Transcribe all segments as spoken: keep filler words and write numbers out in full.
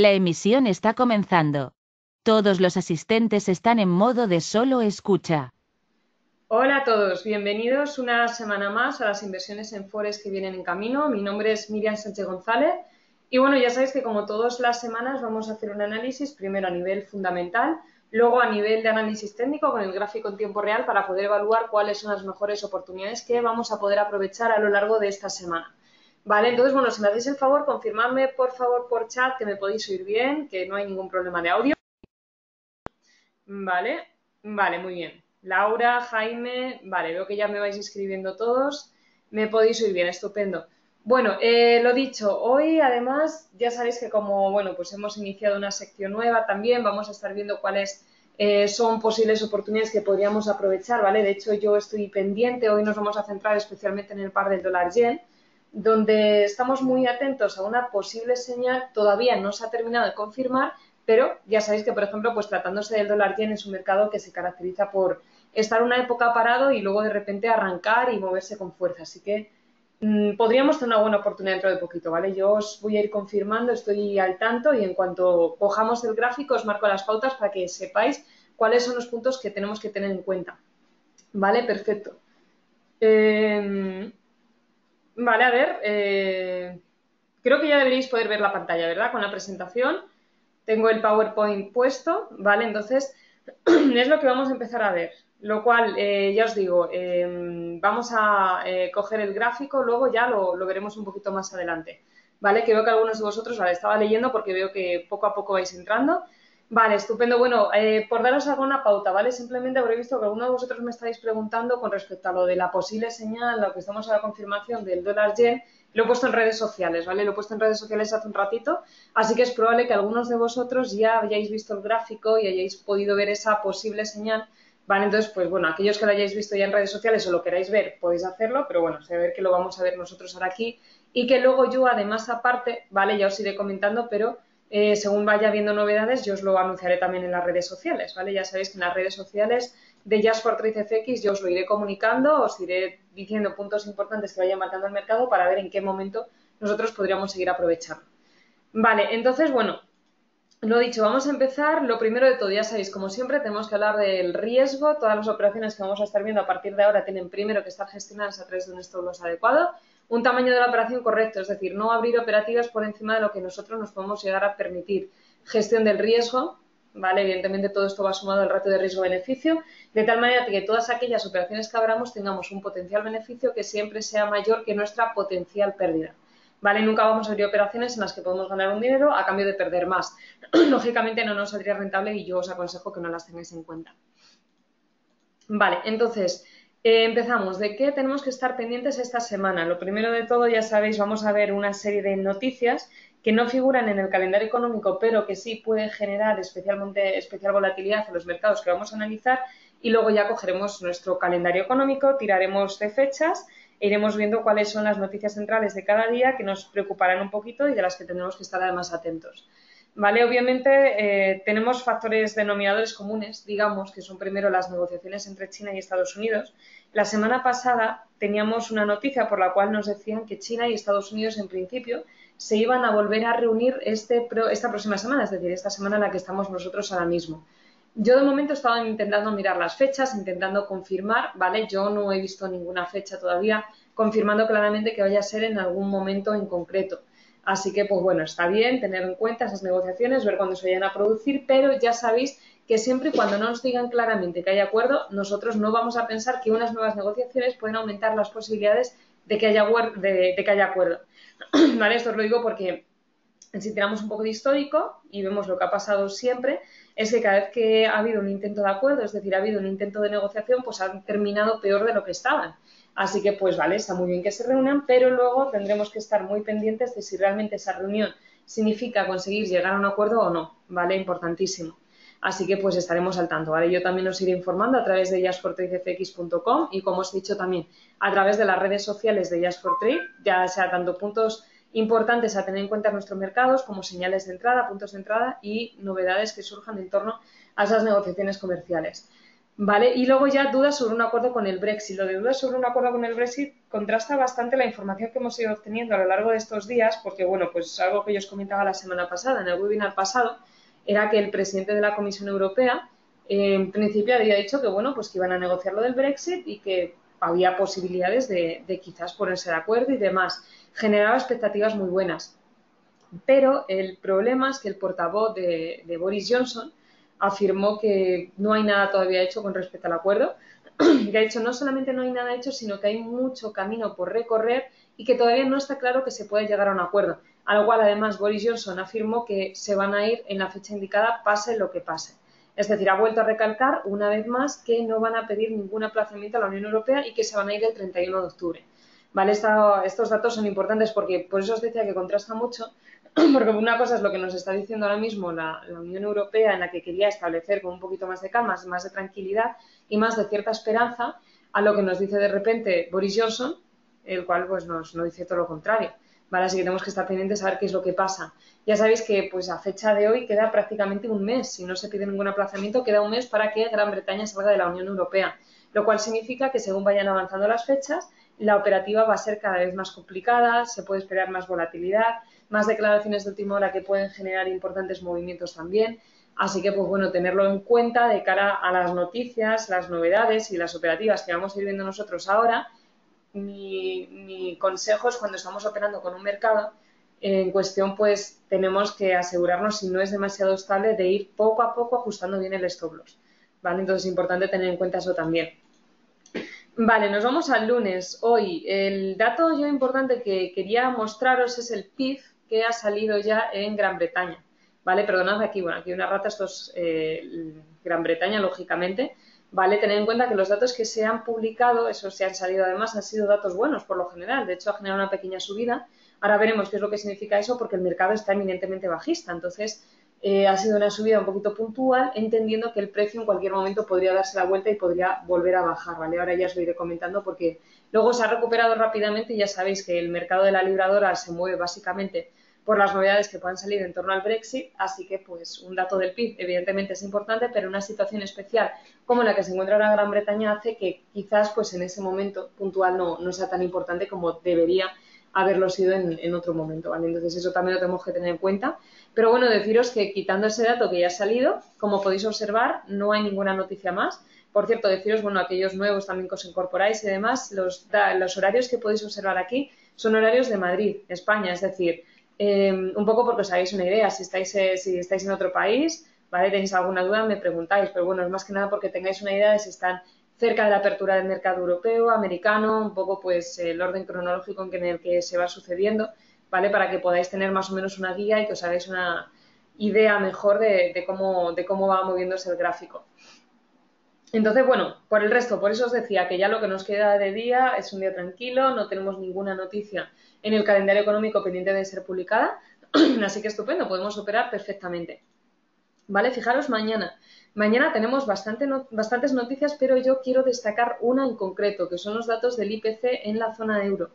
La emisión está comenzando. Todos los asistentes están en modo de solo escucha. Hola a todos, bienvenidos una semana más a las inversiones en Forex que vienen en camino. Mi nombre es Miriam Sánchez González y bueno, ya sabéis que como todas las semanas vamos a hacer un análisis primero a nivel fundamental, luego a nivel de análisis técnico con el gráfico en tiempo real para poder evaluar cuáles son las mejores oportunidades que vamos a poder aprovechar a lo largo de esta semana. Vale, entonces, bueno, si me hacéis el favor, confirmadme por favor por chat que me podéis oír bien, que no hay ningún problema de audio. Vale, vale, muy bien. Laura, Jaime, vale, veo que ya me vais escribiendo todos. Me podéis oír bien, estupendo. Bueno, eh, lo dicho, hoy además ya sabéis que como, bueno, pues hemos iniciado una sección nueva también, vamos a estar viendo cuáles eh, son posibles oportunidades que podríamos aprovechar, ¿vale? De hecho, yo estoy pendiente, hoy nos vamos a centrar especialmente en el par del dólar yen, donde estamos muy atentos a una posible señal, todavía no se ha terminado de confirmar, pero ya sabéis que, por ejemplo, pues tratándose del dólar yen es un mercado que se caracteriza por estar una época parado y luego de repente arrancar y moverse con fuerza. Así que mmm, podríamos tener una buena oportunidad dentro de poquito, ¿vale? Yo os voy a ir confirmando, estoy al tanto y en cuanto cojamos el gráfico os marco las pautas para que sepáis cuáles son los puntos que tenemos que tener en cuenta. Vale, perfecto. Eh... Vale, a ver, eh, creo que ya deberéis poder ver la pantalla, ¿verdad? Con la presentación. Tengo el PowerPoint puesto, ¿vale? Entonces, es lo que vamos a empezar a ver. Lo cual, eh, ya os digo, eh, vamos a eh, coger el gráfico, luego ya lo, lo veremos un poquito más adelante, ¿vale? Que veo que algunos de vosotros, vale, estaba leyendo porque veo que poco a poco vais entrando. Vale, estupendo. Bueno, eh, por daros alguna pauta, ¿vale? Simplemente habré visto que algunos de vosotros me estáis preguntando con respecto a lo de la posible señal, lo que estamos a la confirmación del dólar yen, lo he puesto en redes sociales, ¿vale? Lo he puesto en redes sociales hace un ratito, así que es probable que algunos de vosotros ya hayáis visto el gráfico y hayáis podido ver esa posible señal, ¿vale? Entonces, pues bueno, aquellos que lo hayáis visto ya en redes sociales o lo queráis ver, podéis hacerlo, pero bueno, se ve que lo vamos a ver nosotros ahora aquí y que luego yo, además, aparte, ¿vale? Ya os iré comentando, pero... Eh, según vaya viendo novedades, yo os lo anunciaré también en las redes sociales, ¿vale? Ya sabéis que en las redes sociales de Just For Trade Fx yo os lo iré comunicando, os iré diciendo puntos importantes que vaya marcando el mercado para ver en qué momento nosotros podríamos seguir aprovechando. Vale, entonces, bueno, lo dicho, vamos a empezar. Lo primero de todo, ya sabéis, como siempre, tenemos que hablar del riesgo. Todas las operaciones que vamos a estar viendo a partir de ahora tienen primero que estar gestionadas a través de un stop loss adecuado. Un tamaño de la operación correcto, es decir, no abrir operativas por encima de lo que nosotros nos podemos llegar a permitir. Gestión del riesgo, ¿vale? Evidentemente todo esto va sumado al ratio de riesgo-beneficio, de tal manera que todas aquellas operaciones que abramos tengamos un potencial beneficio que siempre sea mayor que nuestra potencial pérdida, ¿vale? Nunca vamos a abrir operaciones en las que podemos ganar un dinero a cambio de perder más. Lógicamente no nos saldría rentable y yo os aconsejo que no las tengáis en cuenta. Vale, entonces... Eh, empezamos. ¿De qué tenemos que estar pendientes esta semana? Lo primero de todo, ya sabéis, vamos a ver una serie de noticias que no figuran en el calendario económico, pero que sí pueden generar especialmente especial volatilidad en los mercados que vamos a analizar y luego ya cogeremos nuestro calendario económico, tiraremos de fechas e iremos viendo cuáles son las noticias centrales de cada día que nos preocuparán un poquito y de las que tendremos que estar además atentos. Vale, obviamente eh, tenemos factores denominadores comunes, digamos, que son primero las negociaciones entre China y Estados Unidos. La semana pasada teníamos una noticia por la cual nos decían que China y Estados Unidos en principio se iban a volver a reunir este pro, esta próxima semana, es decir, esta semana en la que estamos nosotros ahora mismo. Yo de momento estaba intentando mirar las fechas, intentando confirmar, ¿vale? Yo no he visto ninguna fecha todavía confirmando claramente que vaya a ser en algún momento en concreto. Así que, pues bueno, está bien tener en cuenta esas negociaciones, ver cuándo se vayan a producir, pero ya sabéis que siempre y cuando no nos digan claramente que hay acuerdo, nosotros no vamos a pensar que unas nuevas negociaciones pueden aumentar las posibilidades de que haya, de, de que haya acuerdo. ¿Vale? Esto os lo digo porque si tiramos un poco de histórico y vemos lo que ha pasado siempre, es que cada vez que ha habido un intento de acuerdo, es decir, ha habido un intento de negociación, pues han terminado peor de lo que estaban. Así que, pues vale, está muy bien que se reúnan, pero luego tendremos que estar muy pendientes de si realmente esa reunión significa conseguir llegar a un acuerdo o no, ¿vale? Importantísimo. Así que, pues estaremos al tanto, ¿vale? Yo también os iré informando a través de jazz for trade f x punto com y, como os he dicho también, a través de las redes sociales de Jazz for Trade, ya sea tanto puntos importantes a tener en cuenta en nuestros mercados como señales de entrada, puntos de entrada y novedades que surjan en torno a esas negociaciones comerciales. Vale, y luego ya dudas sobre un acuerdo con el Brexit. Lo de dudas sobre un acuerdo con el Brexit contrasta bastante la información que hemos ido obteniendo a lo largo de estos días, porque, bueno, pues algo que yo os comentaba la semana pasada, en el webinar pasado, era que el presidente de la Comisión Europea, eh, en principio, había dicho que, bueno, pues que iban a negociar lo del Brexit y que había posibilidades de, de quizás ponerse de acuerdo y demás. Generaba expectativas muy buenas. Pero el problema es que el portavoz de, de Boris Johnson afirmó que no hay nada todavía hecho con respecto al acuerdo. De hecho, no solamente no hay nada hecho, sino que hay mucho camino por recorrer y que todavía no está claro que se pueda llegar a un acuerdo. Al cual, además, Boris Johnson afirmó que se van a ir en la fecha indicada, pase lo que pase. Es decir, ha vuelto a recalcar una vez más que no van a pedir ningún aplazamiento a la Unión Europea y que se van a ir el treinta y uno de octubre. Vale, esta, estos datos son importantes porque, por eso os decía que contrasta mucho, porque una cosa es lo que nos está diciendo ahora mismo la, la Unión Europea, en la que quería establecer con un poquito más de calma, más de tranquilidad y más de cierta esperanza, a lo que nos dice de repente Boris Johnson, el cual pues nos, nos dice todo lo contrario. Vale, así que tenemos que estar pendientes a ver qué es lo que pasa. Ya sabéis que pues a fecha de hoy queda prácticamente un mes. Si no se pide ningún aplazamiento, queda un mes para que Gran Bretaña salga de la Unión Europea, lo cual significa que según vayan avanzando las fechas, la operativa va a ser cada vez más complicada, se puede esperar más volatilidad, más declaraciones de última hora que pueden generar importantes movimientos también. Así que, pues bueno, tenerlo en cuenta de cara a las noticias, las novedades y las operativas que vamos a ir viendo nosotros ahora. Mi, mi consejo es, cuando estamos operando con un mercado en cuestión, pues tenemos que asegurarnos, si no es demasiado estable, de ir poco a poco ajustando bien el stop loss. ¿Vale? Entonces es importante tener en cuenta eso también. Vale, nos vamos al lunes. Hoy el dato yo importante que quería mostraros es el P I B que ha salido ya en Gran Bretaña. Vale, perdonad aquí, bueno, aquí una rata, esto es eh, Gran Bretaña, lógicamente. Vale, tened en cuenta que los datos que se han publicado, esos se han salido además, han sido datos buenos por lo general. De hecho, ha generado una pequeña subida. Ahora veremos qué es lo que significa eso, porque el mercado está eminentemente bajista. Entonces, eh, ha sido una subida un poquito puntual, entendiendo que el precio en cualquier momento podría darse la vuelta y podría volver a bajar. Vale, ahora ya os lo iré comentando, porque luego se ha recuperado rápidamente y ya sabéis que el mercado de la libradora se mueve básicamente por las novedades que puedan salir en torno al Brexit, así que pues un dato del P I B evidentemente es importante, pero una situación especial como la que se encuentra ahora Gran Bretaña hace que quizás pues en ese momento puntual no, no sea tan importante como debería haberlo sido en, en otro momento, ¿vale? Entonces eso también lo tenemos que tener en cuenta. Pero bueno, deciros que quitando ese dato que ya ha salido, como podéis observar, no hay ninguna noticia más. Por cierto, deciros, bueno, aquellos nuevos también que os incorporáis y demás, los, los horarios que podéis observar aquí son horarios de Madrid, España, es decir, Eh, un poco porque os hagáis una idea, si estáis, eh, si estáis en otro país, ¿vale? Tenéis alguna duda, me preguntáis, pero bueno, es más que nada porque tengáis una idea de si están cerca de la apertura del mercado europeo, americano, un poco pues el orden cronológico en el que se va sucediendo, ¿vale? Para que podáis tener más o menos una guía y que os hagáis una idea mejor de, de, cómo, de cómo va moviéndose el gráfico. Entonces, bueno, por el resto, por eso os decía que ya lo que nos queda de día es un día tranquilo, no tenemos ninguna noticia en el calendario económico pendiente de ser publicada, así que estupendo, podemos operar perfectamente. Vale, fijaros mañana. Mañana tenemos bastante no, bastantes noticias, pero yo quiero destacar una en concreto, que son los datos del I P C en la zona euro,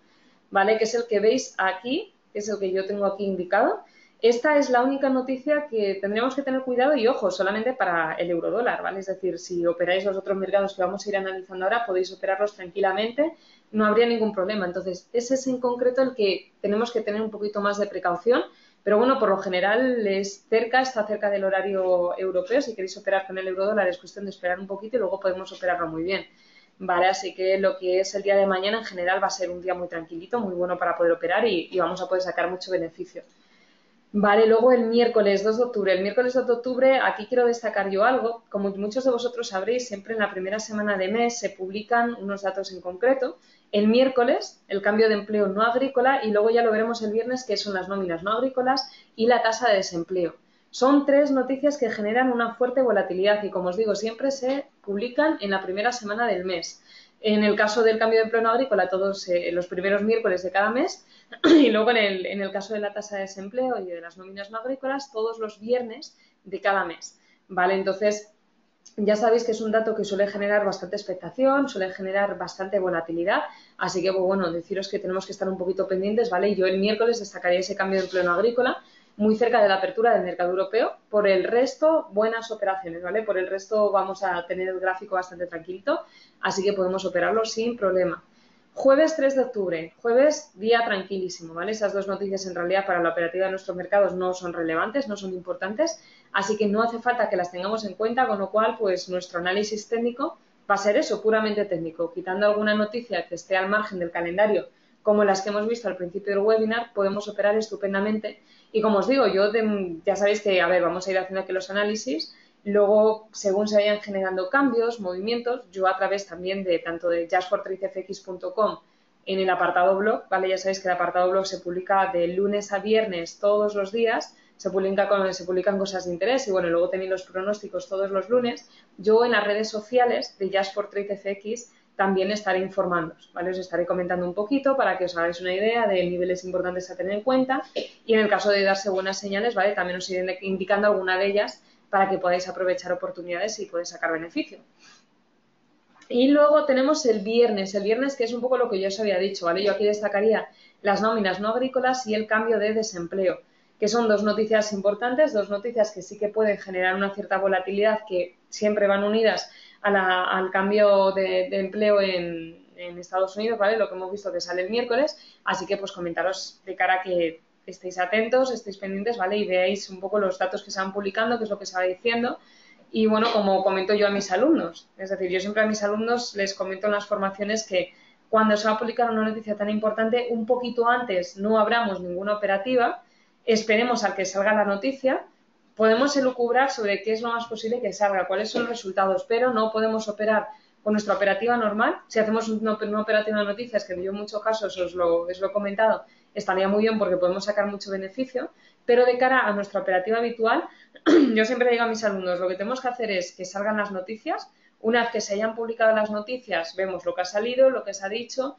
¿vale? Que es el que veis aquí, que es el que yo tengo aquí indicado. Esta es la única noticia que tendremos que tener cuidado y, ojo, solamente para el eurodólar, ¿vale? Es decir, si operáis los otros mercados que vamos a ir analizando ahora, podéis operarlos tranquilamente, no habría ningún problema. Entonces, ese es en concreto el que tenemos que tener un poquito más de precaución, pero bueno, por lo general es cerca, está cerca del horario europeo. Si queréis operar con el eurodólar es cuestión de esperar un poquito y luego podemos operarlo muy bien, ¿vale? Así que lo que es el día de mañana en general va a ser un día muy tranquilito, muy bueno para poder operar y, y vamos a poder sacar mucho beneficio. Vale, luego el miércoles dos de octubre. El miércoles dos de octubre, aquí quiero destacar yo algo. Como muchos de vosotros sabréis, siempre en la primera semana de mes se publican unos datos en concreto. El miércoles, el cambio de empleo no agrícola, y luego ya lo veremos el viernes, que son las nóminas no agrícolas y la tasa de desempleo. Son tres noticias que generan una fuerte volatilidad y, como os digo, siempre se publican en la primera semana del mes. En el caso del cambio de empleo no agrícola, todos eh, los primeros miércoles de cada mes, y luego en el, en el caso de la tasa de desempleo y de las nóminas no agrícolas, todos los viernes de cada mes, ¿vale? Entonces, ya sabéis que es un dato que suele generar bastante expectación, suele generar bastante volatilidad, así que, pues, bueno, deciros que tenemos que estar un poquito pendientes, ¿vale? Yo el miércoles destacaría ese cambio de empleo no agrícola, muy cerca de la apertura del mercado europeo. Por el resto, buenas operaciones, ¿vale? Por el resto vamos a tener el gráfico bastante tranquilito, así que podemos operarlo sin problema. Jueves tres de octubre, jueves día tranquilísimo, ¿vale? Esas dos noticias en realidad para la operativa de nuestros mercados no son relevantes, no son importantes, así que no hace falta que las tengamos en cuenta, con lo cual pues nuestro análisis técnico va a ser eso, puramente técnico, quitando alguna noticia que esté al margen del calendario, como las que hemos visto al principio del webinar, podemos operar estupendamente. Y como os digo, yo de, ya sabéis que, a ver, vamos a ir haciendo aquí los análisis. Luego, según se vayan generando cambios, movimientos, yo a través también de tanto de just for trade f x punto com en el apartado blog, ¿vale? Ya sabéis que el apartado blog se publica de lunes a viernes todos los días, se, publica con, se publican cosas de interés y, bueno, luego tenéis los pronósticos todos los lunes. Yo en las redes sociales de Just For Trade F X también estaré informándoos, ¿vale? Os estaré comentando un poquito para que os hagáis una idea de niveles importantes a tener en cuenta y en el caso de darse buenas señales, ¿vale? También os iré indicando alguna de ellas para que podáis aprovechar oportunidades y podáis sacar beneficio. Y luego tenemos el viernes, el viernes que es un poco lo que yo os había dicho, ¿vale? Yo aquí destacaría las nóminas no agrícolas y el cambio de desempleo, que son dos noticias importantes, dos noticias que sí que pueden generar una cierta volatilidad que siempre van unidas a la, al cambio de, de empleo en, en Estados Unidos, ¿vale? Lo que hemos visto que sale el miércoles, así que pues comentaros de cara a que estéis atentos, estéis pendientes, ¿vale? Y veáis un poco los datos que se van publicando, qué es lo que se va diciendo y, bueno, como comento yo a mis alumnos, es decir, yo siempre a mis alumnos les comento en las formaciones que cuando se va a publicar una noticia tan importante, un poquito antes no abramos ninguna operativa, esperemos a que salga la noticia. Podemos elucubrar sobre qué es lo más posible que salga, cuáles son los resultados, pero no podemos operar con nuestra operativa normal. Si hacemos una operativa de noticias, que yo en muchos casos os lo, os lo he comentado, estaría muy bien porque podemos sacar mucho beneficio, pero de cara a nuestra operativa habitual, yo siempre digo a mis alumnos, lo que tenemos que hacer es que salgan las noticias, una vez que se hayan publicado las noticias, vemos lo que ha salido, lo que se ha dicho,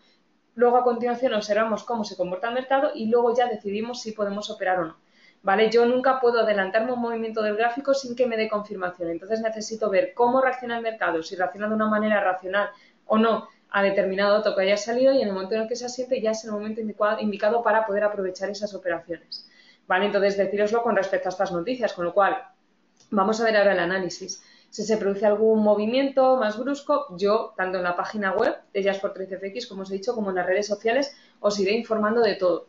luego a continuación observamos cómo se comporta el mercado y luego ya decidimos si podemos operar o no. ¿Vale? Yo nunca puedo adelantarme un movimiento del gráfico sin que me dé confirmación. Entonces necesito ver cómo reacciona el mercado, si reacciona de una manera racional o no a determinado dato que haya salido y en el momento en el que se asiente ya es el momento indicado para poder aprovechar esas operaciones. ¿Vale? Entonces decíroslo con respecto a estas noticias, con lo cual vamos a ver ahora el análisis. Si se produce algún movimiento más brusco, yo tanto en la página web de just for trade f x, como os he dicho, como en las redes sociales os iré informando de todo.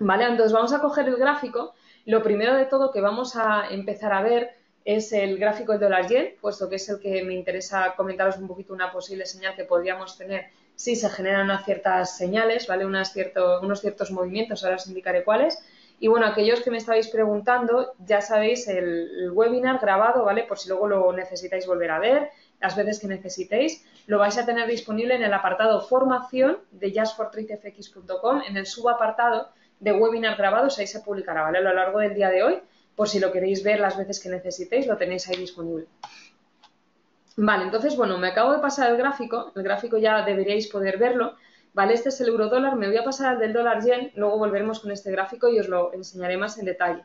¿Vale? Entonces vamos a coger el gráfico. Lo primero de todo que vamos a empezar a ver es el gráfico del dólar yen, puesto que es el que me interesa comentaros un poquito una posible señal que podríamos tener si se generan unas ciertas señales, ¿vale? Unas cierto, unos ciertos movimientos, ahora os indicaré cuáles. Y bueno, aquellos que me estabais preguntando, ya sabéis el, el webinar grabado, ¿vale? Por si luego lo necesitáis volver a ver, las veces que necesitéis, lo vais a tener disponible en el apartado formación de just for trade f x punto com, en el subapartado de webinar grabados, ahí se publicará, ¿vale? A lo largo del día de hoy, por si lo queréis ver las veces que necesitéis, lo tenéis ahí disponible. Vale, entonces, bueno, me acabo de pasar el gráfico, el gráfico ya deberíais poder verlo, ¿vale? Este es el euro dólar, me voy a pasar al del dólar yen, luego volveremos con este gráfico y os lo enseñaré más en detalle.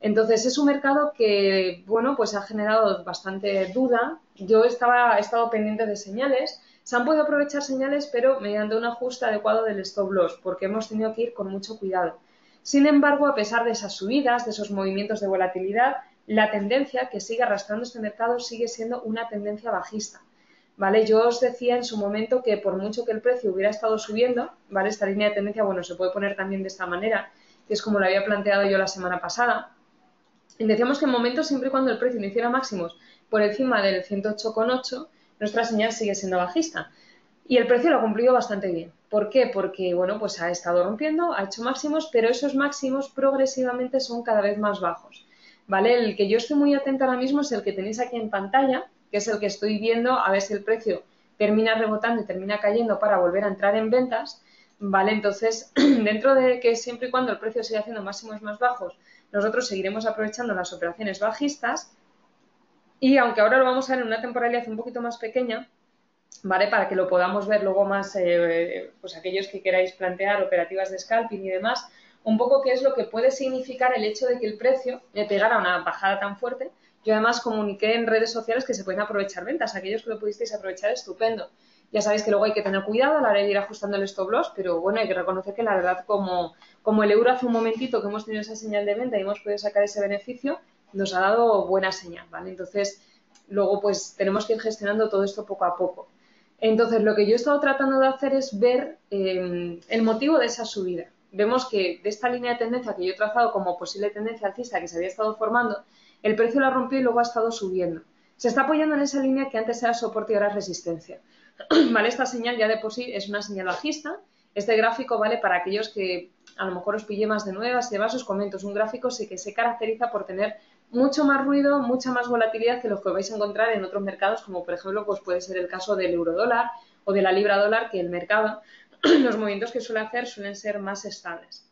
Entonces, es un mercado que, bueno, pues ha generado bastante duda, yo estaba, he estado pendiente de señales. Se han podido aprovechar señales, pero mediante un ajuste adecuado del stop loss, porque hemos tenido que ir con mucho cuidado. Sin embargo, a pesar de esas subidas, de esos movimientos de volatilidad, la tendencia que sigue arrastrando este mercado sigue siendo una tendencia bajista. ¿Vale? Yo os decía en su momento que por mucho que el precio hubiera estado subiendo, ¿vale? Esta línea de tendencia, bueno, se puede poner también de esta manera, que es como lo había planteado yo la semana pasada. Y decíamos que en momentos, siempre y cuando el precio no hiciera máximos por encima del ciento ocho coma ocho, nuestra señal sigue siendo bajista y el precio lo ha cumplido bastante bien. ¿Por qué? Porque, bueno, pues ha estado rompiendo, ha hecho máximos, pero esos máximos progresivamente son cada vez más bajos, ¿vale? El que yo estoy muy atenta ahora mismo es el que tenéis aquí en pantalla, que es el que estoy viendo a ver si el precio termina rebotando y termina cayendo para volver a entrar en ventas, ¿vale? Entonces, dentro de que siempre y cuando el precio siga haciendo máximos más bajos, nosotros seguiremos aprovechando las operaciones bajistas. Y aunque ahora lo vamos a ver en una temporalidad un poquito más pequeña, ¿vale? Para que lo podamos ver luego más, eh, pues aquellos que queráis plantear operativas de scalping y demás, un poco qué es lo que puede significar el hecho de que el precio le pegara una bajada tan fuerte. Yo además comuniqué en redes sociales que se pueden aprovechar ventas, aquellos que lo pudisteis aprovechar, estupendo. Ya sabéis que luego hay que tener cuidado a la hora de ir ajustando el stop loss, pero bueno, hay que reconocer que la verdad como, como el euro hace un momentito que hemos tenido esa señal de venta y hemos podido sacar ese beneficio, nos ha dado buena señal, ¿vale? Entonces, luego pues tenemos que ir gestionando todo esto poco a poco. Entonces, lo que yo he estado tratando de hacer es ver eh, el motivo de esa subida. Vemos que de esta línea de tendencia que yo he trazado como posible tendencia alcista que se había estado formando, el precio la rompió y luego ha estado subiendo. Se está apoyando en esa línea que antes era soporte y ahora es resistencia. Vale, esta señal ya de por sí es una señal bajista. Este gráfico vale para aquellos que a lo mejor os pillé más de nuevas y demás, os comento. Es un gráfico que se caracteriza por tener mucho más ruido, mucha más volatilidad que los que vais a encontrar en otros mercados, como por ejemplo pues puede ser el caso del euro dólar o de la libra dólar, que el mercado, los movimientos que suele hacer suelen ser más estables.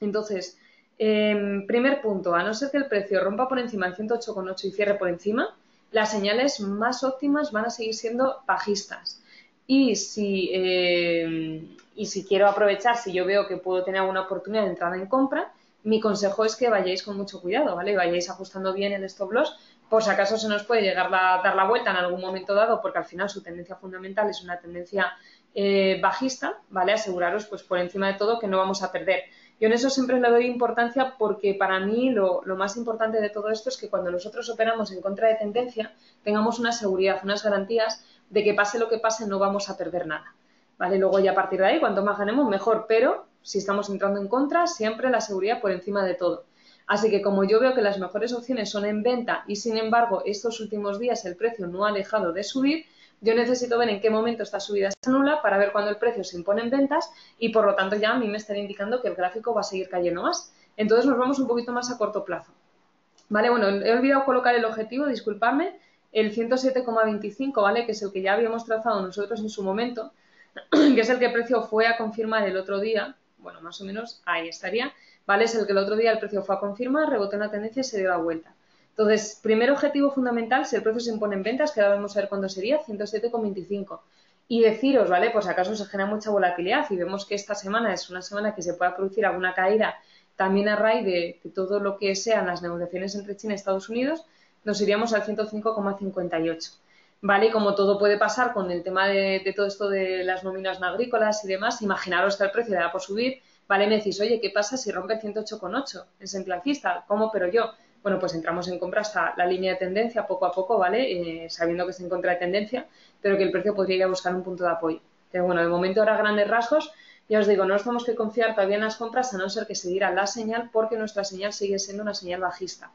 Entonces, eh, primer punto, a no ser que el precio rompa por encima del ciento ocho coma ocho y cierre por encima, las señales más óptimas van a seguir siendo bajistas. Y si, eh, y si quiero aprovechar, si yo veo que puedo tener alguna oportunidad de entrada en compra, mi consejo es que vayáis con mucho cuidado, ¿vale? Vayáis ajustando bien el stop loss, por si acaso se nos puede llegar a dar la vuelta en algún momento dado, porque al final su tendencia fundamental es una tendencia eh, bajista, ¿vale? Aseguraros, pues por encima de todo, que no vamos a perder. Yo en eso siempre le doy importancia porque para mí lo, lo más importante de todo esto es que cuando nosotros operamos en contra de tendencia tengamos una seguridad, unas garantías de que pase lo que pase no vamos a perder nada, ¿vale? Luego ya a partir de ahí, cuanto más ganemos, mejor, pero si estamos entrando en contra, siempre la seguridad por encima de todo. Así que como yo veo que las mejores opciones son en venta y sin embargo estos últimos días el precio no ha dejado de subir, yo necesito ver en qué momento esta subida se anula para ver cuándo el precio se impone en ventas y por lo tanto ya a mí me están indicando que el gráfico va a seguir cayendo más. Entonces nos vamos un poquito más a corto plazo. Vale, bueno, he olvidado colocar el objetivo, disculpadme, el ciento siete coma veinticinco, ¿vale? Que es el que ya habíamos trazado nosotros en su momento, que es el que el precio fue a confirmar el otro día, bueno, más o menos ahí estaría, ¿vale? Es el que el otro día el precio fue a confirmar, rebotó en la tendencia y se dio la vuelta. Entonces, primer objetivo fundamental, si el precio se impone en ventas, que ahora vamos a ver cuándo sería, ciento siete coma veinticinco. Y deciros, ¿vale? Pues acaso se genera mucha volatilidad y vemos que esta semana es una semana que se pueda producir alguna caída también a raíz de, de todo lo que sean las negociaciones entre China y Estados Unidos, nos iríamos al ciento cinco coma cincuenta y ocho. ¿Vale? Y como todo puede pasar con el tema de, de todo esto de las nóminas no agrícolas y demás, imaginaros que el precio le da por subir, ¿vale? Me decís, oye, ¿qué pasa si rompe el ciento ocho coma ocho? Es en plan alcista, ¿cómo? Pero yo... Bueno, pues entramos en compra hasta la línea de tendencia poco a poco, ¿vale? Eh, sabiendo que está en contra de tendencia, pero que el precio podría ir a buscar un punto de apoyo. Pero bueno, de momento ahora grandes rasgos, ya os digo, no nos tenemos que confiar todavía en las compras a no ser que se diera la señal porque nuestra señal sigue siendo una señal bajista.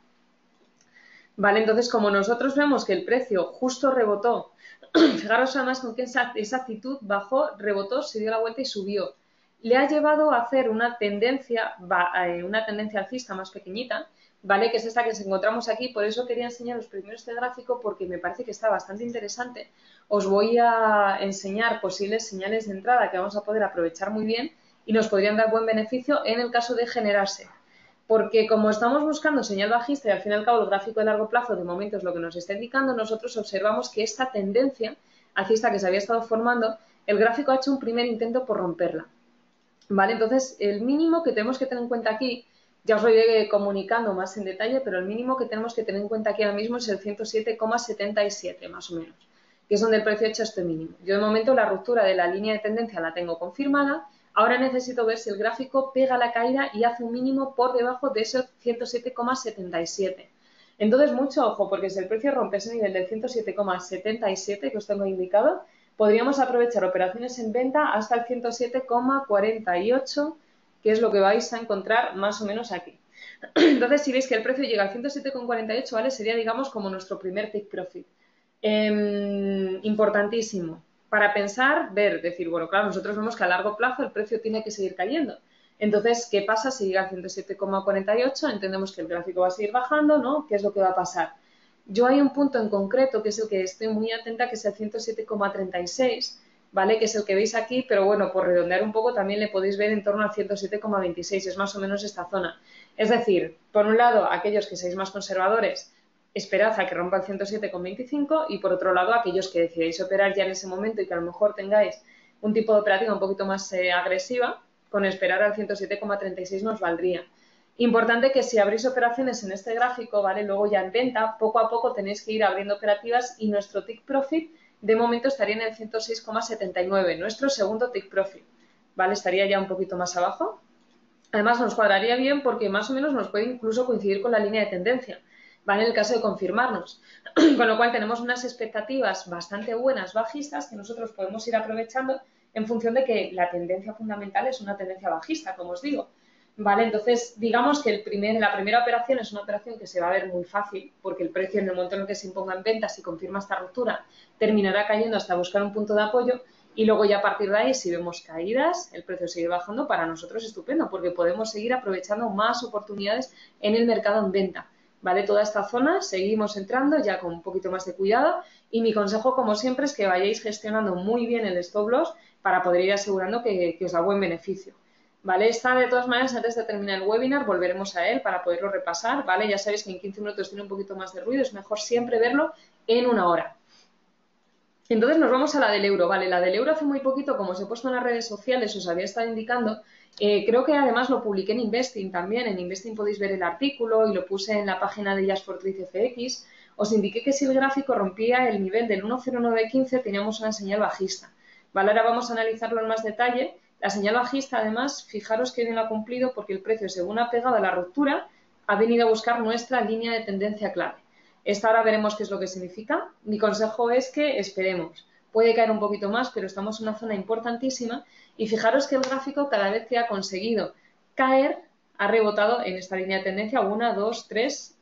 Vale, entonces como nosotros vemos que el precio justo rebotó, fijaros además con que esa, esa actitud bajó, rebotó, se dio la vuelta y subió. Le ha llevado a hacer una tendencia, una tendencia alcista más pequeñita, ¿vale? Que es esta que nos encontramos aquí, por eso quería enseñaros primero este gráfico porque me parece que está bastante interesante. Os voy a enseñar posibles señales de entrada que vamos a poder aprovechar muy bien y nos podrían dar buen beneficio en el caso de generarse. Porque como estamos buscando señal bajista y al fin y al cabo el gráfico de largo plazo de momento es lo que nos está indicando, nosotros observamos que esta tendencia alcista que se había estado formando, el gráfico ha hecho un primer intento por romperla. ¿Vale? Entonces el mínimo que tenemos que tener en cuenta aquí, ya os lo iré comunicando más en detalle, pero el mínimo que tenemos que tener en cuenta aquí ahora mismo es el ciento siete coma setenta y siete más o menos, que es donde el precio ha hecho este mínimo. Yo de momento la ruptura de la línea de tendencia la tengo confirmada, ahora necesito ver si el gráfico pega la caída y hace un mínimo por debajo de ese ciento siete coma setenta y siete. Entonces mucho ojo, porque si el precio rompe ese nivel del ciento siete coma setenta y siete que os tengo indicado, podríamos aprovechar operaciones en venta hasta el ciento siete coma cuarenta y ocho, que es lo que vais a encontrar más o menos aquí. Entonces, si veis que el precio llega al ciento siete coma cuarenta y ocho, ¿vale? Sería, digamos, como nuestro primer take profit. Eh, importantísimo. Para pensar, ver, decir, bueno, claro, nosotros vemos que a largo plazo el precio tiene que seguir cayendo. Entonces, ¿qué pasa si llega al ciento siete coma cuarenta y ocho? Entendemos que el gráfico va a seguir bajando, ¿no? ¿Qué es lo que va a pasar? Yo hay un punto en concreto que es el que estoy muy atenta, que es el ciento siete coma treinta y seis, ¿vale? Que es el que veis aquí, pero bueno, por redondear un poco también le podéis ver en torno al ciento siete coma veintiséis, es más o menos esta zona. Es decir, por un lado, aquellos que seáis más conservadores, esperad a que rompa el ciento siete coma veinticinco y por otro lado, aquellos que decidáis operar ya en ese momento y que a lo mejor tengáis un tipo de operativa un poquito más eh, agresiva, con esperar al ciento siete coma treinta y seis nos valdría. Importante que si abrís operaciones en este gráfico, ¿vale? Luego ya en venta, poco a poco tenéis que ir abriendo operativas y nuestro take profit de momento estaría en el ciento seis coma setenta y nueve, nuestro segundo take profit, ¿vale? Estaría ya un poquito más abajo. Además nos cuadraría bien porque más o menos nos puede incluso coincidir con la línea de tendencia. van en el caso de confirmarnos. Con lo cual tenemos unas expectativas bastante buenas, bajistas, que nosotros podemos ir aprovechando en función de que la tendencia fundamental es una tendencia bajista, como os digo. Vale, entonces digamos que el primer, la primera operación es una operación que se va a ver muy fácil porque el precio en el momento en el que se imponga en venta, si confirma esta ruptura, terminará cayendo hasta buscar un punto de apoyo y luego ya a partir de ahí si vemos caídas, el precio sigue bajando, para nosotros estupendo porque podemos seguir aprovechando más oportunidades en el mercado en venta. Vale, toda esta zona seguimos entrando ya con un poquito más de cuidado y mi consejo como siempre es que vayáis gestionando muy bien el stop loss para poder ir asegurando que, que os da buen beneficio. ¿Vale? Esta, de todas maneras, antes de terminar el webinar, volveremos a él para poderlo repasar, ¿vale? Ya sabéis que en quince minutos tiene un poquito más de ruido, es mejor siempre verlo en una hora. Entonces nos vamos a la del euro, ¿vale? La del euro hace muy poquito, como os he puesto en las redes sociales, os había estado indicando, eh, creo que además lo publiqué en Investing también, en Investing podéis ver el artículo y lo puse en la página de Jazz for Trade F X, os indiqué que si el gráfico rompía el nivel del uno cero nueve quince teníamos una señal bajista, ¿vale? Ahora vamos a analizarlo en más detalle. La señal bajista, además, fijaros que bien lo ha cumplido porque el precio, según ha pegado a la ruptura, ha venido a buscar nuestra línea de tendencia clave. Esta ahora veremos qué es lo que significa. Mi consejo es que esperemos. Puede caer un poquito más, pero estamos en una zona importantísima. Y fijaros que el gráfico, cada vez que ha conseguido caer, ha rebotado en esta línea de tendencia una, dos, tres...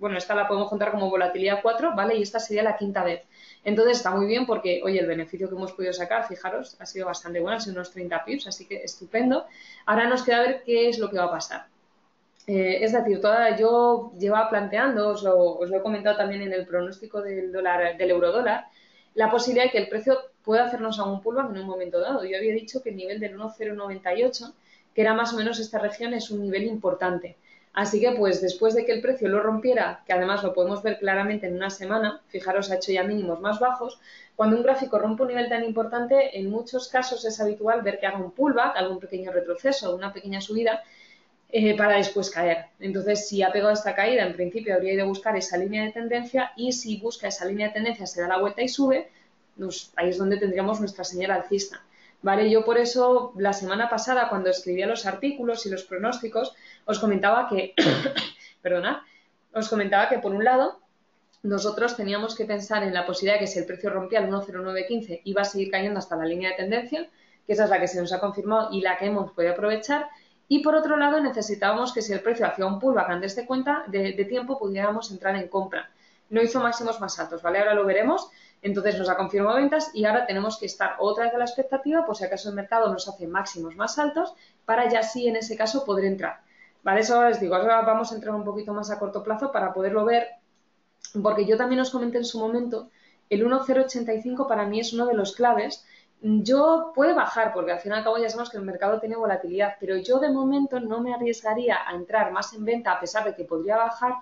Bueno, esta la podemos contar como volatilidad cuatro, ¿vale? Y esta sería la quinta vez. Entonces está muy bien porque, oye, el beneficio que hemos podido sacar, fijaros, ha sido bastante bueno, ha sido unos treinta pips, así que estupendo. Ahora nos queda ver qué es lo que va a pasar. Eh, es decir, toda yo llevaba planteando, os lo, os lo he comentado también en el pronóstico del dólar, del eurodólar, la posibilidad de que el precio pueda hacernos algún pullback en un momento dado. Yo había dicho que el nivel del uno cero noventa y ocho, que era más o menos esta región, es un nivel importante. Así que, pues, después de que el precio lo rompiera, que además lo podemos ver claramente en una semana, fijaros, ha hecho ya mínimos más bajos, cuando un gráfico rompe un nivel tan importante, en muchos casos es habitual ver que haga un pullback, algún pequeño retroceso, una pequeña subida, eh, para después caer. Entonces, si ha pegado esta caída, en principio habría ido a buscar esa línea de tendencia y si busca esa línea de tendencia, se da la vuelta y sube, pues, ahí es donde tendríamos nuestra señal alcista. Vale, yo por eso la semana pasada cuando escribía los artículos y los pronósticos os comentaba que, perdonad, os comentaba que por un lado nosotros teníamos que pensar en la posibilidad de que si el precio rompía el uno cero nueve quince iba a seguir cayendo hasta la línea de tendencia, que esa es la que se nos ha confirmado y la que hemos podido aprovechar, y por otro lado necesitábamos que si el precio hacía un pullback antes de cuenta de, de tiempo pudiéramos entrar en compra. No hizo máximos más altos, ¿vale? Ahora lo veremos. Entonces nos ha confirmado ventas y ahora tenemos que estar otra vez a la expectativa por si acaso el mercado nos hace máximos más altos para ya sí en ese caso poder entrar. Vale, eso ahora os digo, ahora vamos a entrar un poquito más a corto plazo para poderlo ver porque yo también os comenté en su momento el uno cero ochenta y cinco para mí es uno de los claves. Yo puede bajar porque al fin y al cabo ya sabemos que el mercado tiene volatilidad, pero yo de momento no me arriesgaría a entrar más en venta a pesar de que podría bajar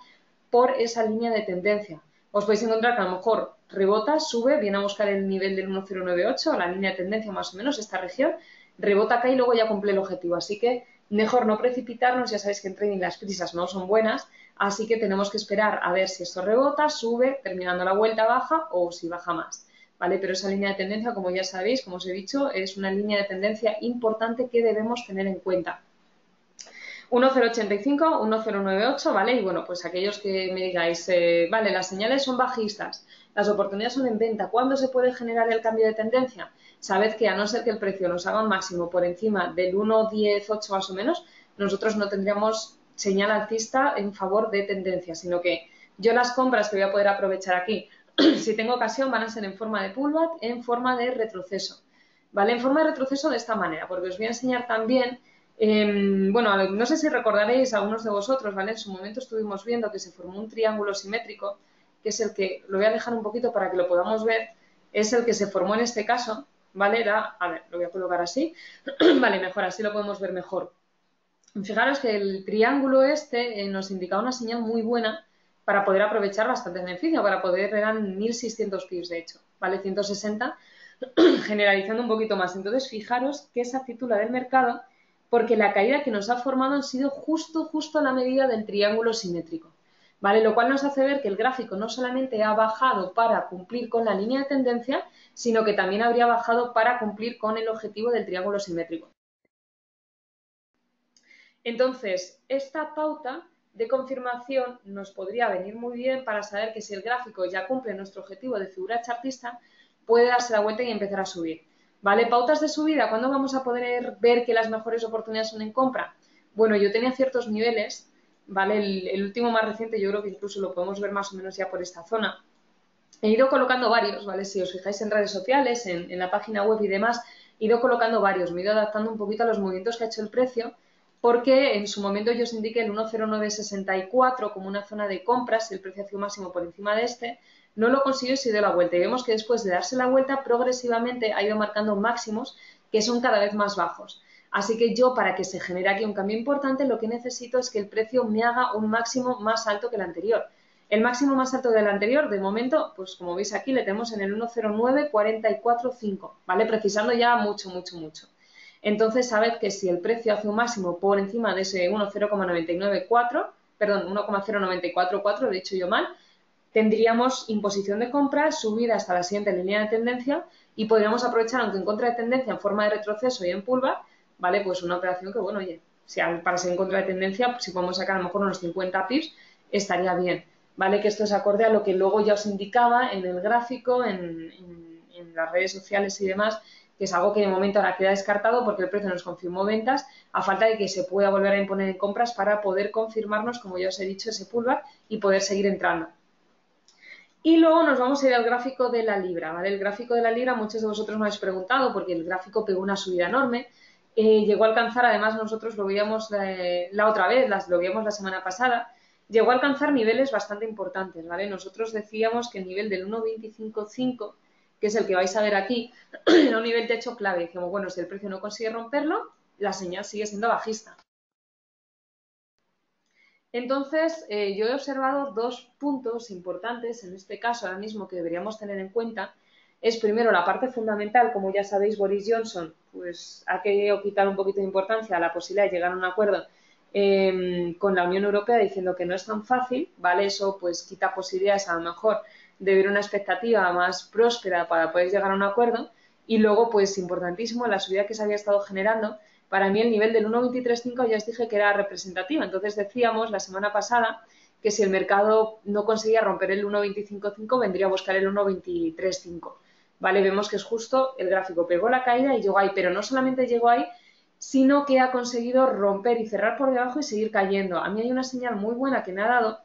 por esa línea de tendencia. Os podéis encontrar que a lo mejor rebota, sube, viene a buscar el nivel del uno cero nueve ocho, la línea de tendencia más o menos, esta región, rebota acá y luego ya cumple el objetivo. Así que mejor no precipitarnos, ya sabéis que en trading las prisas no son buenas, así que tenemos que esperar a ver si esto rebota, sube, terminando la vuelta baja o si baja más. ¿Vale? Pero esa línea de tendencia, como ya sabéis, como os he dicho, es una línea de tendencia importante que debemos tener en cuenta. uno cero ochenta y cinco, uno cero nueve ocho, ¿vale? Y bueno, pues aquellos que me digáis, eh, vale, las señales son bajistas, las oportunidades son en venta, ¿cuándo se puede generar el cambio de tendencia? Sabed que a no ser que el precio nos haga un máximo por encima del uno diez ocho más o menos, nosotros no tendríamos señal alcista en favor de tendencia, sino que yo las compras que voy a poder aprovechar aquí, si tengo ocasión, van a ser en forma de pullback, en forma de retroceso, ¿vale? En forma de retroceso de esta manera, porque os voy a enseñar también. Eh, bueno, no sé si recordaréis algunos de vosotros, ¿vale? En su momento estuvimos viendo que se formó un triángulo simétrico, que es el que, lo voy a alejar un poquito para que lo podamos ver, es el que se formó en este caso, ¿vale? Era, a ver, lo voy a colocar así, vale, mejor, así lo podemos ver mejor. Fijaros que el triángulo este eh, nos indicaba una señal muy buena para poder aprovechar bastante beneficio, para poder, eran mil seiscientos pips de hecho, ¿vale? ciento sesenta, generalizando un poquito más. Entonces, fijaros que esa actitud del mercado, porque la caída que nos ha formado ha sido justo, justo a la medida del triángulo simétrico, ¿vale? Lo cual nos hace ver que el gráfico no solamente ha bajado para cumplir con la línea de tendencia, sino que también habría bajado para cumplir con el objetivo del triángulo simétrico. Entonces, esta pauta de confirmación nos podría venir muy bien para saber que si el gráfico ya cumple nuestro objetivo de figura chartista, puede darse la vuelta y empezar a subir. ¿Vale? Pautas de subida, ¿cuándo vamos a poder ver que las mejores oportunidades son en compra? Bueno, yo tenía ciertos niveles, ¿vale? El, el último más reciente yo creo que incluso lo podemos ver más o menos ya por esta zona. He ido colocando varios, ¿vale? Si os fijáis en redes sociales, en, en la página web y demás, he ido colocando varios, me he ido adaptando un poquito a los movimientos que ha hecho el precio, porque en su momento yo os indiqué el uno cero nueve sesenta y cuatro como una zona de compras, el precio hacia un máximo por encima de este, no lo consiguió y se dio la vuelta. Y vemos que después de darse la vuelta, progresivamente ha ido marcando máximos que son cada vez más bajos. Así que yo, para que se genere aquí un cambio importante, lo que necesito es que el precio me haga un máximo más alto que el anterior. El máximo más alto del anterior, de momento, pues como veis aquí, le tenemos en el uno cero nueve cuarenta y cuatro cinco, ¿vale? Precisando ya mucho, mucho, mucho. Entonces, sabed que si el precio hace un máximo por encima de ese uno cero nueve cuatro, perdón, uno cero nueve cuatro cuatro, lo he dicho yo mal, tendríamos imposición de compra, subida hasta la siguiente línea de tendencia y podríamos aprovechar, aunque en contra de tendencia, en forma de retroceso y en pullback, ¿vale? Pues una operación que, bueno, oye, si para ser en contra de tendencia, pues si podemos sacar a lo mejor unos cincuenta pips, estaría bien, ¿vale? Que esto es acorde a lo que luego ya os indicaba en el gráfico, en, en, en las redes sociales y demás, que es algo que de momento ahora queda descartado porque el precio nos confirmó ventas a falta de que se pueda volver a imponer en compras para poder confirmarnos, como ya os he dicho, ese pullback y poder seguir entrando. Y luego nos vamos a ir al gráfico de la libra, ¿vale? El gráfico de la libra, muchos de vosotros me habéis preguntado porque el gráfico pegó una subida enorme, eh, llegó a alcanzar, además nosotros lo veíamos eh, la otra vez, las, lo veíamos la semana pasada, llegó a alcanzar niveles bastante importantes, ¿vale? Nosotros decíamos que el nivel del uno veinticinco cinco, que es el que vais a ver aquí, era un nivel techo clave. Decimos, bueno, si el precio no consigue romperlo, la señal sigue siendo bajista. Entonces, eh, yo he observado dos puntos importantes, en este caso ahora mismo, que deberíamos tener en cuenta. Es primero la parte fundamental, como ya sabéis, Boris Johnson, pues ha querido quitar un poquito de importancia a la posibilidad de llegar a un acuerdo eh, con la Unión Europea, diciendo que no es tan fácil, ¿vale? Eso pues quita posibilidades a lo mejor de ver una expectativa más próspera para poder llegar a un acuerdo. Y luego, pues importantísimo, la subida que se había estado generando. Para mí el nivel del uno veintitrés cinco ya os dije que era representativo. Entonces decíamos la semana pasada que si el mercado no conseguía romper el uno veinticinco cinco vendría a buscar el uno veintitrés cinco. Vale, vemos que es justo, el gráfico pegó la caída y llegó ahí. Pero no solamente llegó ahí, sino que ha conseguido romper y cerrar por debajo y seguir cayendo. A mí hay una señal muy buena que me ha dado.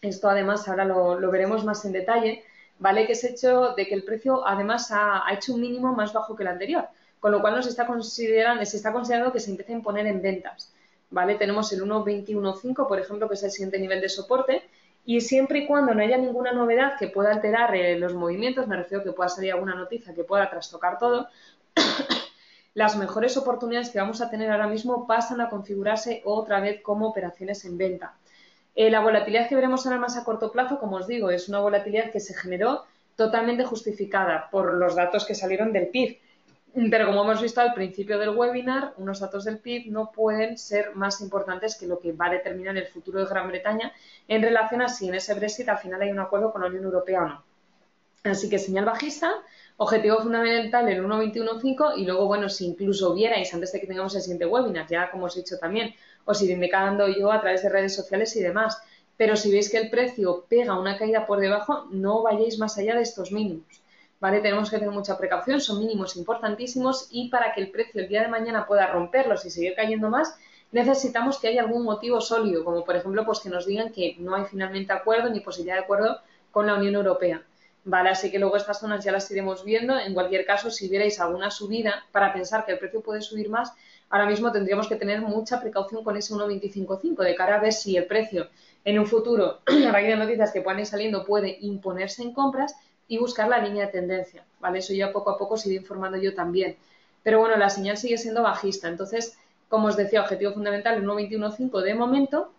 Esto además ahora lo, lo veremos más en detalle, ¿vale? Que es hecho de que el precio además ha, ha hecho un mínimo más bajo que el anterior, con lo cual nos está considerando, se está considerando que se empiece a imponer en ventas, ¿vale? Tenemos el uno veintiuno cinco, por ejemplo, que es el siguiente nivel de soporte, y siempre y cuando no haya ninguna novedad que pueda alterar eh, los movimientos, me refiero a que pueda salir alguna noticia que pueda trastocar todo, las mejores oportunidades que vamos a tener ahora mismo pasan a configurarse otra vez como operaciones en venta. Eh, la volatilidad que veremos ahora más a corto plazo, como os digo, es una volatilidad que se generó totalmente justificada por los datos que salieron del P I B. Pero como hemos visto al principio del webinar, unos datos del P I B no pueden ser más importantes que lo que va a determinar el futuro de Gran Bretaña en relación a si en ese Brexit al final hay un acuerdo con la Unión Europea o no. Así que señal bajista, objetivo fundamental el uno veintiuno cinco y luego, bueno, si incluso vierais antes de que tengamos el siguiente webinar, ya como os he dicho también, os iré indicando yo a través de redes sociales y demás. Pero si veis que el precio pega una caída por debajo, no vayáis más allá de estos mínimos, ¿vale? Tenemos que tener mucha precaución, son mínimos importantísimos y para que el precio el día de mañana pueda romperlos y seguir cayendo más, necesitamos que haya algún motivo sólido, como por ejemplo pues que nos digan que no hay finalmente acuerdo ni posibilidad de acuerdo con la Unión Europea, ¿vale? Así que luego estas zonas ya las iremos viendo. En cualquier caso, si vierais alguna subida para pensar que el precio puede subir más, ahora mismo tendríamos que tener mucha precaución con ese uno veinticinco cinco de cara a ver si el precio en un futuro, a raíz de noticias que puedan ir saliendo, puede imponerse en compras y buscar la línea de tendencia, ¿vale? Eso ya poco a poco os iré informando yo también. Pero bueno, la señal sigue siendo bajista. Entonces, como os decía, objetivo fundamental el uno veintiuno cinco de momento.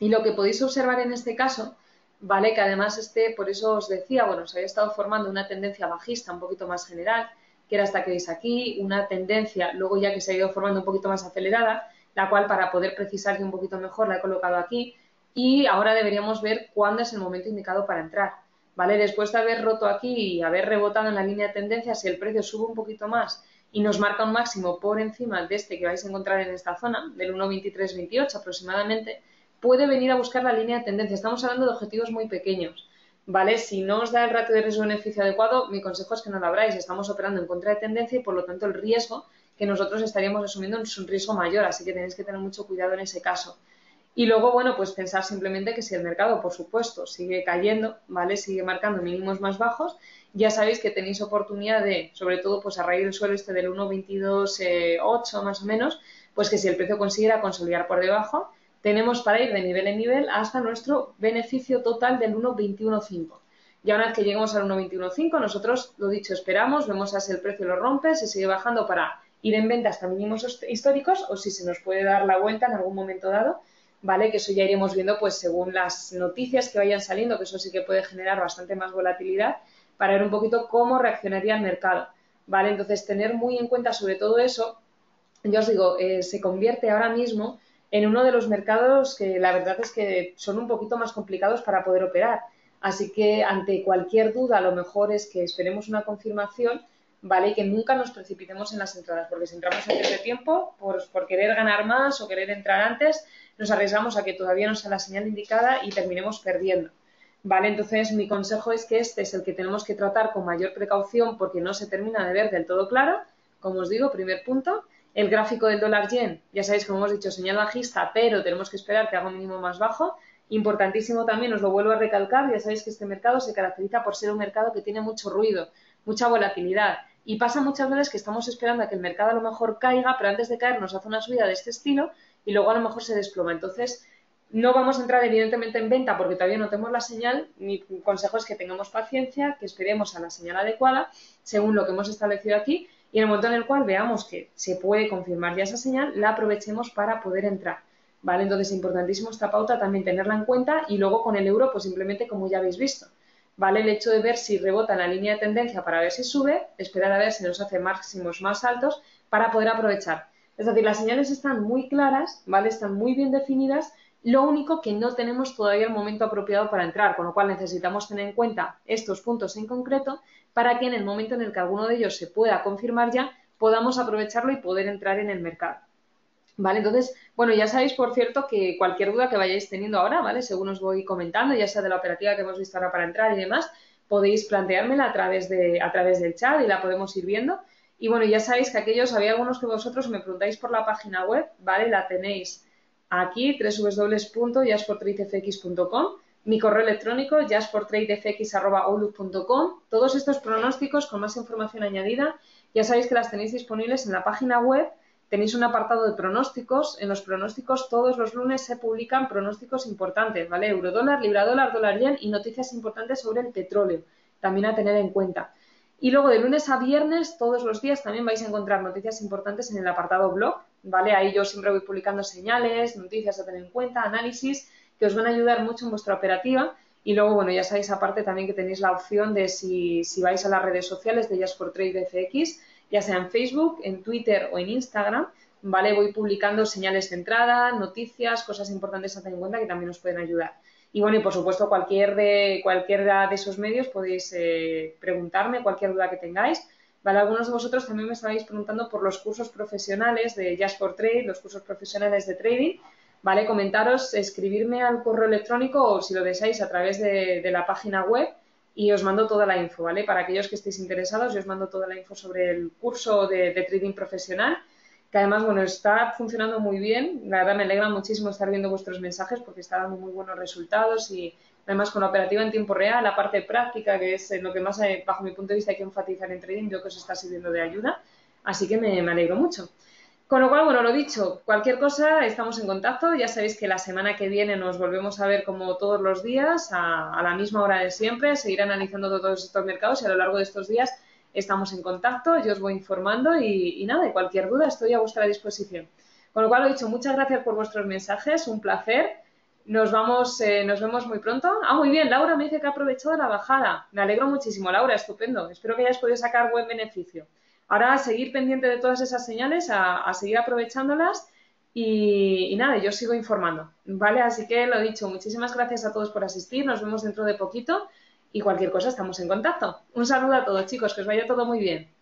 Y lo que podéis observar en este caso, ¿vale? Que además este, por eso os decía, bueno, se había estado formando una tendencia bajista un poquito más general, que era esta que veis aquí, una tendencia, luego ya que se ha ido formando un poquito más acelerada, la cual para poder precisar yo un poquito mejor la he colocado aquí, y ahora deberíamos ver cuándo es el momento indicado para entrar, ¿vale? Después de haber roto aquí y haber rebotado en la línea de tendencia, si el precio sube un poquito más y nos marca un máximo por encima de este que vais a encontrar en esta zona, del uno veintitrés veintiocho aproximadamente, puede venir a buscar la línea de tendencia. Estamos hablando de objetivos muy pequeños, ¿vale? Si no os da el ratio de riesgo-beneficio adecuado, mi consejo es que no lo abráis. Estamos operando en contra de tendencia y, por lo tanto, el riesgo que nosotros estaríamos asumiendo es un riesgo mayor, así que tenéis que tener mucho cuidado en ese caso. Y luego, bueno, pues pensar simplemente que si el mercado, por supuesto, sigue cayendo, ¿vale? Sigue marcando mínimos más bajos, ya sabéis que tenéis oportunidad de, sobre todo, pues a raíz del suelo este del uno veintidós ocho más o menos, pues que si el precio consiguiera consolidar por debajo, tenemos para ir de nivel en nivel hasta nuestro beneficio total del uno veintiuno cinco. Ya una vez que lleguemos al uno veintiuno cinco, nosotros, lo dicho, esperamos, vemos a si el precio lo rompe, se sigue bajando para ir en venta hasta mínimos históricos o si se nos puede dar la vuelta en algún momento dado, ¿vale? Que eso ya iremos viendo pues según las noticias que vayan saliendo, que eso sí que puede generar bastante más volatilidad, para ver un poquito cómo reaccionaría el mercado, ¿vale? Entonces, tener muy en cuenta sobre todo eso. Yo os digo, eh, se convierte ahora mismo en uno de los mercados que la verdad es que son un poquito más complicados para poder operar. Así que ante cualquier duda lo mejor es que esperemos una confirmación, ¿vale? Y que nunca nos precipitemos en las entradas, porque si entramos antes de tiempo, por, por querer ganar más o querer entrar antes, nos arriesgamos a que todavía no sea la señal indicada y terminemos perdiendo, ¿vale? Entonces, mi consejo es que este es el que tenemos que tratar con mayor precaución porque no se termina de ver del todo claro. Como os digo, primer punto, el gráfico del dólar yen, ya sabéis, como hemos dicho, señal bajista, pero tenemos que esperar que haga un mínimo más bajo. Importantísimo también, os lo vuelvo a recalcar, ya sabéis que este mercado se caracteriza por ser un mercado que tiene mucho ruido, mucha volatilidad. Y pasa muchas veces que estamos esperando a que el mercado a lo mejor caiga, pero antes de caer nos hace una subida de este estilo y luego a lo mejor se desploma. Entonces, no vamos a entrar evidentemente en venta porque todavía no tenemos la señal. Mi consejo es que tengamos paciencia, que esperemos a la señal adecuada, según lo que hemos establecido aquí, y en el momento en el cual veamos que se puede confirmar ya esa señal, la aprovechemos para poder entrar, ¿vale? Entonces, importantísimo esta pauta, también tenerla en cuenta. Y luego con el euro, pues simplemente como ya habéis visto, ¿vale? El hecho de ver si rebota en la línea de tendencia para ver si sube, esperar a ver si nos hace máximos más altos para poder aprovechar. Es decir, las señales están muy claras, ¿vale? Están muy bien definidas, lo único que no tenemos todavía el momento apropiado para entrar, con lo cual necesitamos tener en cuenta estos puntos en concreto para que en el momento en el que alguno de ellos se pueda confirmar ya, podamos aprovecharlo y poder entrar en el mercado, ¿vale? Entonces, bueno, ya sabéis, por cierto, que cualquier duda que vayáis teniendo ahora, ¿vale? Según os voy comentando, ya sea de la operativa que hemos visto ahora para entrar y demás, podéis planteármela a través, de, a través del chat y la podemos ir viendo. Y bueno, ya sabéis que aquellos, había algunos que vosotros me preguntáis por la página web, ¿vale? La tenéis aquí, doble u doble u doble u punto just for trade f x punto com, mi correo electrónico, just for trade f x arroba outlook punto com. Todos estos pronósticos con más información añadida, ya sabéis que las tenéis disponibles en la página web. Tenéis un apartado de pronósticos. En los pronósticos todos los lunes se publican pronósticos importantes, ¿vale? Eurodólar, libradólar, dólar yen y noticias importantes sobre el petróleo, también a tener en cuenta. Y luego de lunes a viernes todos los días también vais a encontrar noticias importantes en el apartado blog, ¿vale? Ahí yo siempre voy publicando señales, noticias a tener en cuenta, análisis que os van a ayudar mucho en vuestra operativa. Y luego, bueno, ya sabéis aparte también que tenéis la opción de si, si vais a las redes sociales de Just For Trade F X, ya sea en Facebook, en Twitter o en Instagram, ¿vale? Voy publicando señales de entrada, noticias, cosas importantes a tener en cuenta que también os pueden ayudar. Y bueno, y por supuesto, cualquier de, cualquiera de esos medios podéis eh, preguntarme cualquier duda que tengáis, ¿vale? Algunos de vosotros también me estabais preguntando por los cursos profesionales de Just For Trade, los cursos profesionales de trading, ¿vale? Comentaros, escribirme al correo electrónico o si lo deseáis a través de, de la página web. Y os mando toda la info, ¿vale? Para aquellos que estéis interesados, yo os mando toda la info sobre el curso de, de trading profesional, que además, bueno, está funcionando muy bien. La verdad me alegra muchísimo estar viendo vuestros mensajes porque está dando muy buenos resultados y además con la operativa en tiempo real, la parte práctica, que es lo que más, bajo mi punto de vista, hay que enfatizar en trading, yo creo que os está sirviendo de ayuda. Así que me, me alegro mucho. Con lo cual, bueno, lo dicho, cualquier cosa estamos en contacto. Ya sabéis que la semana que viene nos volvemos a ver como todos los días, a, a la misma hora de siempre, seguir analizando todos estos mercados y a lo largo de estos días estamos en contacto, yo os voy informando y, y nada, de cualquier duda estoy a vuestra disposición. Con lo cual, lo dicho, muchas gracias por vuestros mensajes, un placer. Nos vamos, eh, nos vemos muy pronto. Ah, muy bien, Laura me dice que ha aprovechado la bajada. Me alegro muchísimo, Laura, estupendo. Espero que hayáis podido sacar buen beneficio. Ahora a seguir pendiente de todas esas señales, a, a seguir aprovechándolas y, y nada, yo sigo informando, ¿vale? Así que lo dicho, muchísimas gracias a todos por asistir, nos vemos dentro de poquito y cualquier cosa estamos en contacto. Un saludo a todos, chicos, que os vaya todo muy bien.